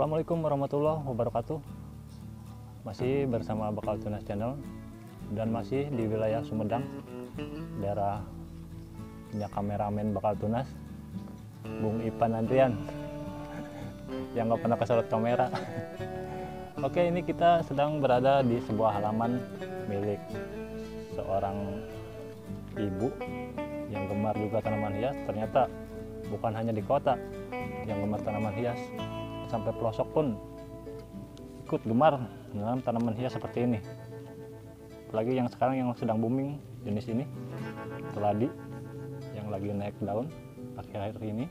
Assalamualaikum warahmatullahi wabarakatuh. Masih bersama Bakal Tunas Channel dan masih di wilayah Sumedang, daerah punya kameramen Bakal Tunas, Bung Ipan Andrian yang nggak pernah kesorot kamera. Oke, ini kita sedang berada di sebuah halaman milik seorang ibu yang gemar juga tanaman hias. Ternyata bukan hanya di kota yang gemar tanaman hias, sampai pelosok pun ikut gemar dengan tanaman hias seperti ini. Apalagi yang sekarang yang sedang booming jenis ini, keladi yang lagi naik daun akhir-akhir ini.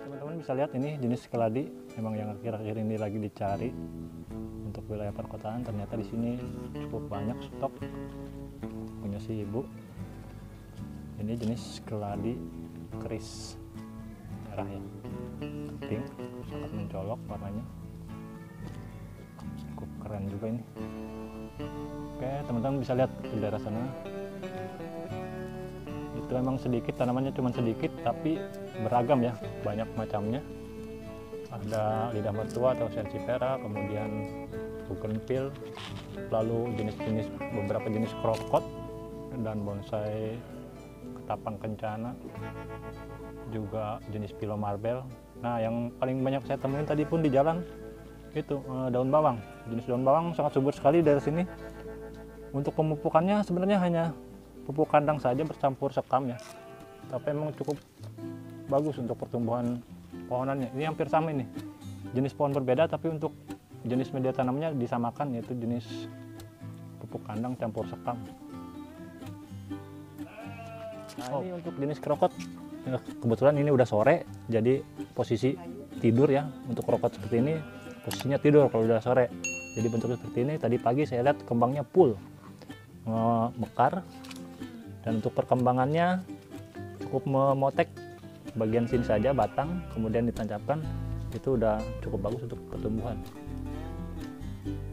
Teman-teman bisa lihat ini jenis keladi memang yang akhir-akhir ini lagi dicari untuk wilayah perkotaan. Ternyata di sini cukup banyak stok punya si ibu. Ini jenis keladi keris merah ya, pink, sangat mencolok warnanya, cukup keren juga ini. Oke, teman-teman bisa lihat di daerah sana itu memang sedikit tanamannya, cuma sedikit tapi beragam ya, banyak macamnya. Ada lidah mertua atau Sansivera, kemudian bugenvil, lalu jenis-jenis beberapa jenis krokot dan bonsai ketapang kencana, juga jenis pilo marbel. Nah, yang paling banyak saya temuin tadi pun di jalan itu daun bawang. Jenis daun bawang sangat subur sekali dari sini. Untuk pemupukannya sebenarnya hanya pupuk kandang saja bercampur sekam ya, tapi memang cukup bagus untuk pertumbuhan pohonannya. Ini hampir sama, ini jenis pohon berbeda tapi untuk jenis media tanamnya disamakan, yaitu jenis pupuk kandang campur sekam. Nah, ini untuk jenis krokot. Kebetulan ini udah sore, jadi posisi tidur ya. Untuk krokot seperti ini posisinya tidur kalau udah sore, jadi bentuknya seperti ini. Tadi pagi saya lihat kembangnya full mekar, dan untuk perkembangannya cukup memotek bagian sini saja batang, kemudian ditancapkan, itu udah cukup bagus untuk pertumbuhan.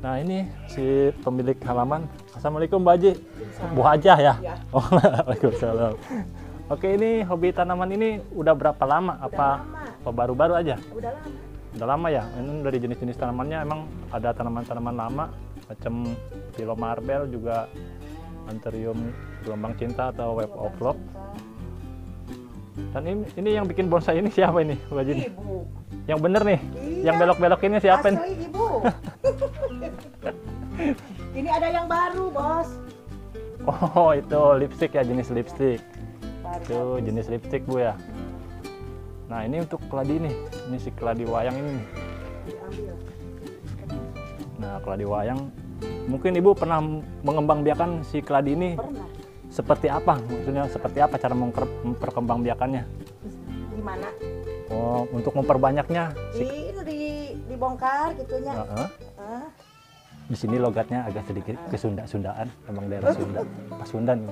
Nah, ini si pemilik halaman. Assalamualaikum Mbak Haji, Bu Hajah ya? Ya. Oh, waalaikumsalam. Oke, ini hobi tanaman ini udah berapa lama? Apa baru-baru aja? Udah lama. Udah lama ya? Ini dari jenis-jenis tanamannya emang ada tanaman-tanaman lama macam pilo marbel, juga anthurium gelombang cinta atau web of love. Dan ini yang bikin bonsai ini siapa ini, Mbak Haji? Ibu. Yang bener nih, iya. Yang belok-belok ini siapa nih? Ibu. Ini ada yang baru, Bos. Oh, itu lipstik ya, jenis lipstik. Itu jenis lipstick Bu ya. Nah, ini untuk keladi nih, ini si keladi wayang ini. Nah, keladi wayang, mungkin Ibu pernah mengembangbiakan si keladi ini? Pernah. Seperti apa? Maksudnya seperti apa cara memperkembangbiakannya? Gimana? Oh, untuk memperbanyaknya? Itu dibongkar gitunya. Di sini logatnya agak sedikit kesunda-sundaan, emang daerah Sunda, pas Sunda nih.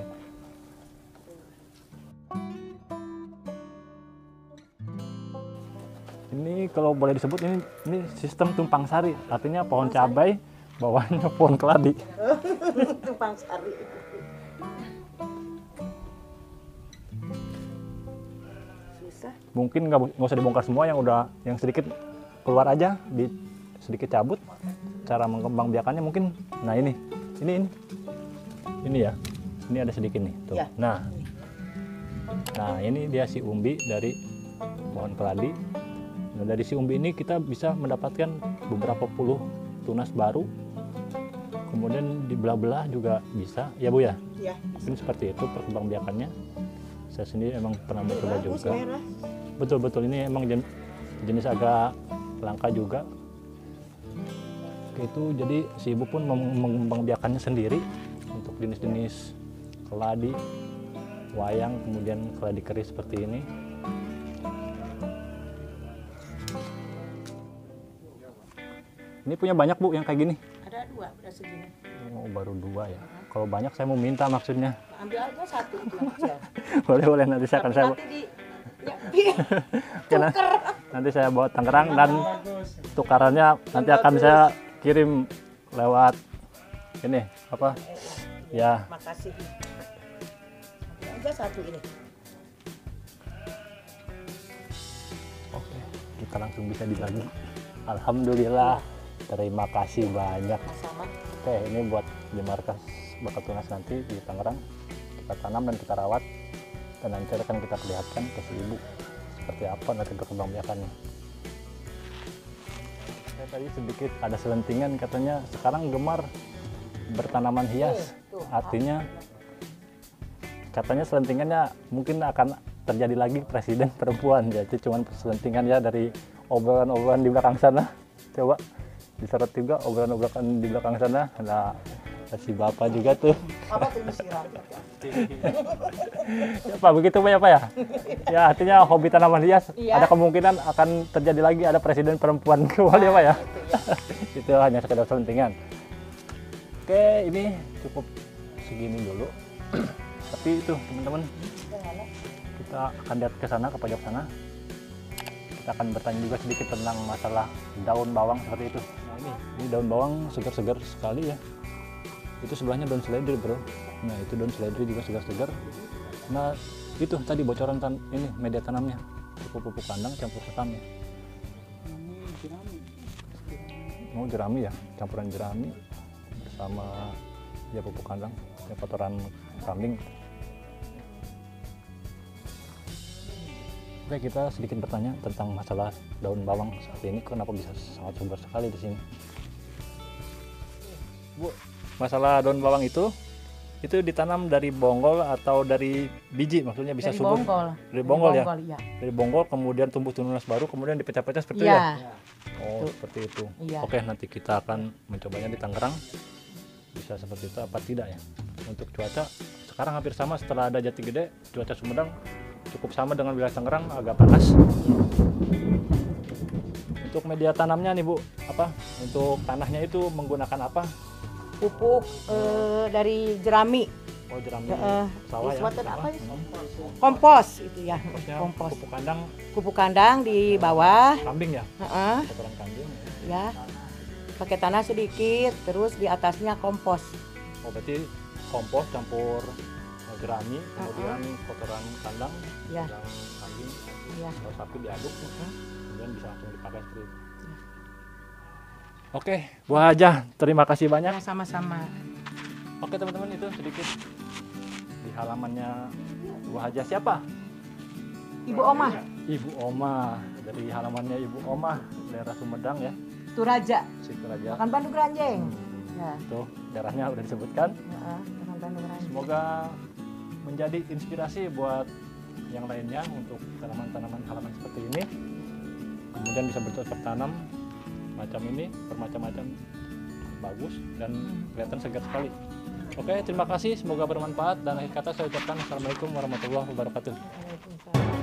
Ini kalau boleh disebut ini sistem tumpang sari, artinya pohon cabai bawahnya pohon keladi. Tumpang sari. Susah. Mungkin nggak usah dibongkar semua, yang sedikit keluar aja, sedikit cabut. Cara mengembangbiakannya mungkin, nah ini ya, ini ada sedikit nih. Tuh. Ya. Nah ini dia si umbi dari pohon keladi. Nah, dari si umbi ini kita bisa mendapatkan beberapa puluh tunas baru, kemudian dibelah-belah juga bisa ya Bu ya? Iya. Mungkin seperti itu perkembangbiakannya. Saya sendiri emang pernah mencoba juga. Betul-betul ini emang jenis agak langka juga. Itu jadi si ibu pun mengembangbiakannya sendiri untuk jenis-jenis keladi wayang, kemudian keladi keris seperti ini. Ini punya banyak Bu yang kayak gini? Ada dua, udah segini. Oh, baru dua ya. Kalau banyak saya mau minta maksudnya. Ambil aja satu. Boleh-boleh, nanti saya akan nanti saya bawa Tangerang dan tukarannya nanti akan saya kirim lewat ini apa ya. Makasih. Aja satu ini. Oke, kita langsung bisa dibagi. Alhamdulillah. Terima kasih banyak. Oke, ini buat di markas Bakal Tunas nanti di Tangerang. Kita tanam dan kita rawat. Dan nanti akan kita perlihatkan ke si ibu seperti apa nanti berkembang biakannya. Saya tadi sedikit ada selentingan katanya sekarang gemar bertanaman hias. Artinya katanya selentingannya mungkin akan terjadi lagi presiden perempuan. Jadi cuman selentingan ya dari obrolan-obrolan di belakang sana. Coba diseret juga obrolan-obrolan di belakang sana. Nah, si bapak juga tuh. Apa tuh disiram? Ya Pak, begitu banyak Pak ya? Ya artinya hobi tanaman hias iya. Ada kemungkinan akan terjadi lagi ada presiden perempuan kembali ya Pak ya? Itu hanya sekedar selentingan. Oke, ini cukup segini dulu. Tapi itu teman-teman, kita akan lihat ke sana, ke pojok sana. Kita akan bertanya juga sedikit tentang masalah daun bawang seperti itu. Nah ini daun bawang segar-segar sekali ya. Itu sebelahnya daun seledri bro. Nah itu daun seledri juga segar-segar. Nah itu tadi bocoran ini media tanamnya pupuk kandang campur sekam ya. Mau jerami ya, campuran jerami bersama ya pupuk kandang, ya kotoran kambing. Oke kita sedikit bertanya tentang masalah daun bawang seperti ini kenapa bisa sangat subur sekali di sini, Bu. Masalah daun bawang itu ditanam dari bonggol atau dari biji maksudnya bisa dari subur? Bonggol. Dari bonggol ya? Iya. Dari bonggol kemudian tumbuh tunas baru kemudian dipecah-pecah seperti iya. Itu ya? Oh itu. Seperti itu. Iya. Oke nanti kita akan mencobanya di Tangerang. Bisa seperti itu apa tidak ya? Untuk cuaca sekarang hampir sama setelah ada Jati Gede cuaca Sumedang cukup sama dengan wilayah Tangerang agak panas. Untuk media tanamnya nih Bu, apa? Untuk tanahnya itu menggunakan apa? Pupuk dari jerami. Oh jerami. Sawah ya. Apa ya? Kompos itu ya. Kompos. Pupuk kandang di bawah. Kambing ya. Kotoran kambing. Ya. Pakai tanah sedikit, terus di atasnya kompos. Oh berarti kompos campur jerami, kemudian kotoran kandang, ya. Kambing, ya. Kalau sapi diaduk, kemudian bisa langsung dipakai seperti itu. Oke, Bu Hajah, terima kasih banyak. Ya, sama-sama. Oke, teman-teman, itu sedikit di halamannya Bu Hajah siapa? Ibu Oma. Ibu Oma, dari halamannya Ibu Oma, daerah Sumedang ya. Cikaraja. Cikaraja. Makan Bandung Ranjeng. Ya. Tuh, daerahnya udah disebutkan. Ya, Bandung Ranjeng. Semoga menjadi inspirasi buat yang lainnya untuk tanaman-tanaman halaman seperti ini. Kemudian bisa bercocok tanam. Macam ini bermacam-macam bagus dan kelihatan segar sekali. Oke, terima kasih, semoga bermanfaat dan akhir kata saya ucapkan assalamualaikum warahmatullahi wabarakatuh.